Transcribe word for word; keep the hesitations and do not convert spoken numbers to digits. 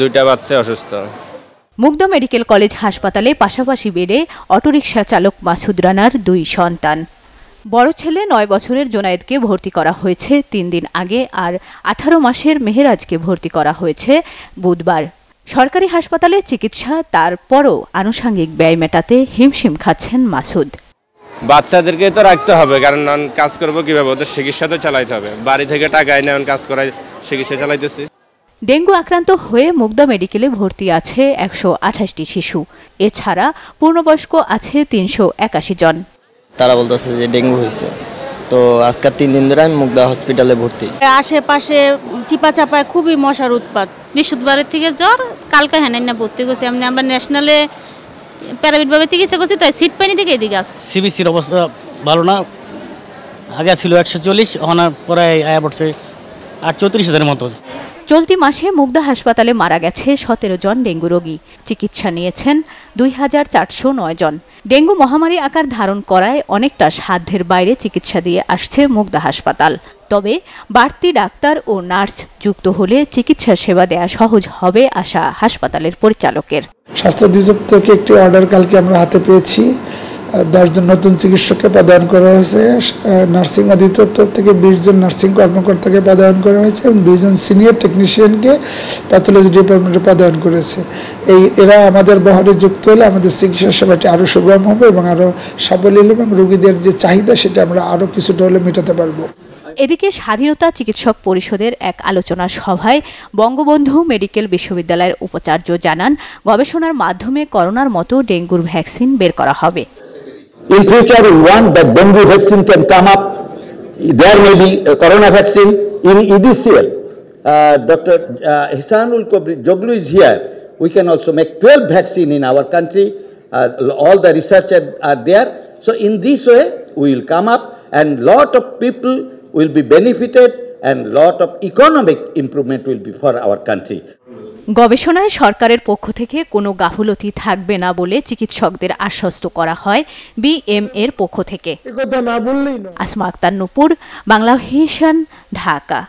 দুইটা বাচ্চা অসুস্থ। মুগ্ধা মেডিকেল কলেজ হাসপাতালে পাশাপাশি বেড়ে অটোরিকশা চালক মাসুদ রানার দুই সন্তান। বড় ছেলে নয় বছরের জোনায়েদকে ভর্তি করা হয়েছে তিন দিন আগে, আর আঠারো মাসের মেহেরাজকে ভর্তি করা হয়েছে বুধবার। সরকারি হাসপাতালে চিকিৎসা, তারপরও আনুষঙ্গিক ব্যয় মেটাতে হিমশিম খাচ্ছেন মাসুদ। বাচ্চাদেরকে তো রাখতে হবে, কারণ কাজ করবো কিভাবে, ওদের চিকিৎসা তো চালাইতে হবে। বাড়ি থেকে টাকা এনে কাজ করায় চিকিৎসা চালাইতেছি। ডেঙ্গু আক্রান্ত হয়ে মুগ্ধা মেডিকেলে ভর্তি আছে একশো আঠাশটি শিশু, এছাড়া পূর্ণবয়স্ক আছে তিনশো একাশি জন। তারা বলতেছে যে ডেঙ্গু হয়েছে, তো আজকে তিন দিন ধরে আমি মুগ্ধা হসপিটালে ভর্তি। আশেপাশে চিপা চাপায় খুবই মশার উৎপাত। বৃহস্পতিবারের থেকে জ্বর, কালকে হ্যানেন না ভর্তি করছি। এমনি আমরা ন্যাশনালে প্যারাবিট ভাবে চিকিৎসা করছি, তাই সিট পাইনি থেকে এদিকে আসছি। সিবিসির অবস্থা ভালো না, আগে ছিল একশো চল্লিশ, ওখানে প্রায় আয়া পড়ছে আর চৌত্রিশ হাজারের মতো। চলতি মাসে মুগ্ধা হাসপাতালে মারা গেছে সতেরো জন ডেঙ্গু রোগী, চিকিৎসা নিয়েছেন দুই হাজার চারশো নয় জন। ডেঙ্গু মহামারী আকার ধারণ করায় অনেকটা সাধ্যের বাইরে চিকিৎসা দিয়ে আসছে মুগ্ধা হাসপাতাল। তবে বাড়তি ডাক্তার ও নার্স যুক্ত হলে চিকিৎসা সেবা দেয়া সহজ হবে আশা হাসপাতালের পরিচালকের। স্বাস্থ্য অধিদপ্তর থেকে একটি অর্ডার কালকে আমরা হাতে পেয়েছি, দশ জন নতুন চিকিৎসককে পদায়ন করা হয়েছে। নার্সিং অধিদপ্তর থেকে বিশ জন নার্সিং কর্মকর্তাকে পদায়ন করা হয়েছে এবং দুইজন সিনিয়র টেকনিশিয়ানকে প্যাথোলজি ডিপার্টমেন্টে পদায়ন করেছে। এই এরা আমাদের বহরে যুক্ত হলে আমাদের চিকিৎসা সেবাটি আরও সুগম হবে এবং আরও সাবলীল, এবং রোগীদের যে চাহিদা সেটা আমরা আরও কিছুটা হলে মেটাতে পারবো। এদিকে স্বাধীনতা চিকিৎসক পরিষদের এক আলোচনা সভায় বঙ্গবন্ধু মেডিকেল বিশ্ববিদ্যালয়ের উপাচার্য জানান, গবেষণার মাধ্যমে করোনার মতো ডেঙ্গুর ভ্যাকসিন বের করা হবে। In future, we want that dengue vaccine can come up. There may be a corona vaccine in E D C L. Uh, Doctor uh, Hisanul Kobri Joglu is here. We can also make twelve vaccine in our country. Uh, all the researchers are there. So in this way, we will come up and lot of people will be benefited and lot of economic improvement will be for our country. গবেষণায় সরকারের পক্ষ থেকে কোনো গাফলতি থাকবে না বলে চিকিৎসকদের আশ্বস্ত করা হয় বিএমএর পক্ষ থেকে। আসমা আক্তার নূপুর, বাংলা ভিশন, ঢাকা।